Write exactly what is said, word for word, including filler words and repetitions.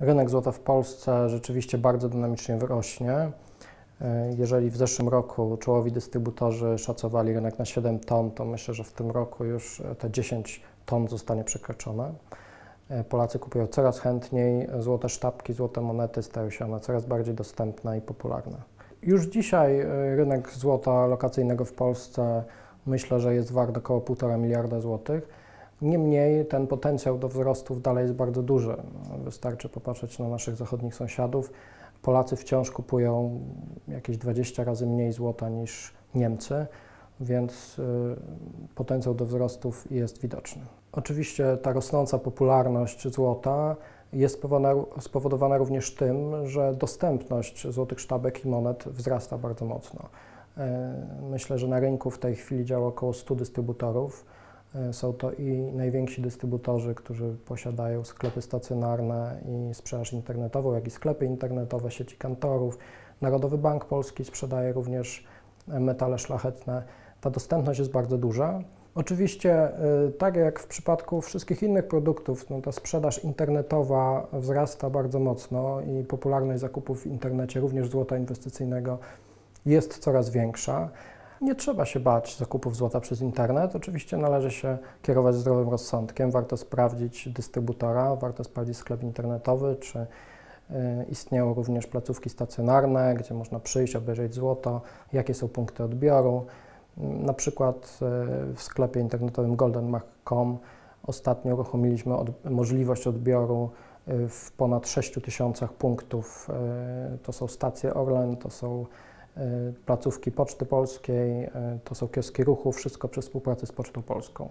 Rynek złota w Polsce rzeczywiście bardzo dynamicznie rośnie. Jeżeli w zeszłym roku czołowi dystrybutorzy szacowali rynek na siedem ton, to myślę, że w tym roku już te dziesięć ton zostanie przekroczone. Polacy kupują coraz chętniej złote sztabki, złote monety, stają się one coraz bardziej dostępne i popularne. Już dzisiaj rynek złota lokacyjnego w Polsce myślę, że jest wart około półtora miliarda złotych. Niemniej ten potencjał do wzrostów dalej jest bardzo duży. Wystarczy popatrzeć na naszych zachodnich sąsiadów. Polacy wciąż kupują jakieś dwadzieścia razy mniej złota niż Niemcy, więc y, potencjał do wzrostów jest widoczny. Oczywiście ta rosnąca popularność złota jest spowodowana, spowodowana również tym, że dostępność złotych sztabek i monet wzrasta bardzo mocno. Y, myślę, że na rynku w tej chwili działa około stu dystrybutorów. Są to i najwięksi dystrybutorzy, którzy posiadają sklepy stacjonarne i sprzedaż internetową, jak i sklepy internetowe, sieci kantorów. Narodowy Bank Polski sprzedaje również metale szlachetne. Ta dostępność jest bardzo duża. Oczywiście, tak jak w przypadku wszystkich innych produktów, no ta sprzedaż internetowa wzrasta bardzo mocno i popularność zakupów w internecie, również złota inwestycyjnego, jest coraz większa. Nie trzeba się bać zakupów złota przez internet. Oczywiście należy się kierować zdrowym rozsądkiem. Warto sprawdzić dystrybutora, warto sprawdzić sklep internetowy, czy y, istnieją również placówki stacjonarne, gdzie można przyjść, obejrzeć złoto, jakie są punkty odbioru. Y, na przykład y, w sklepie internetowym goldenmark kropka com ostatnio uruchomiliśmy od, możliwość odbioru y, w ponad sześciu tysiącach punktów. Y, to są stacje Orlen, to są placówki Poczty Polskiej, to są kioski ruchu, wszystko przy współpracy z Pocztą Polską.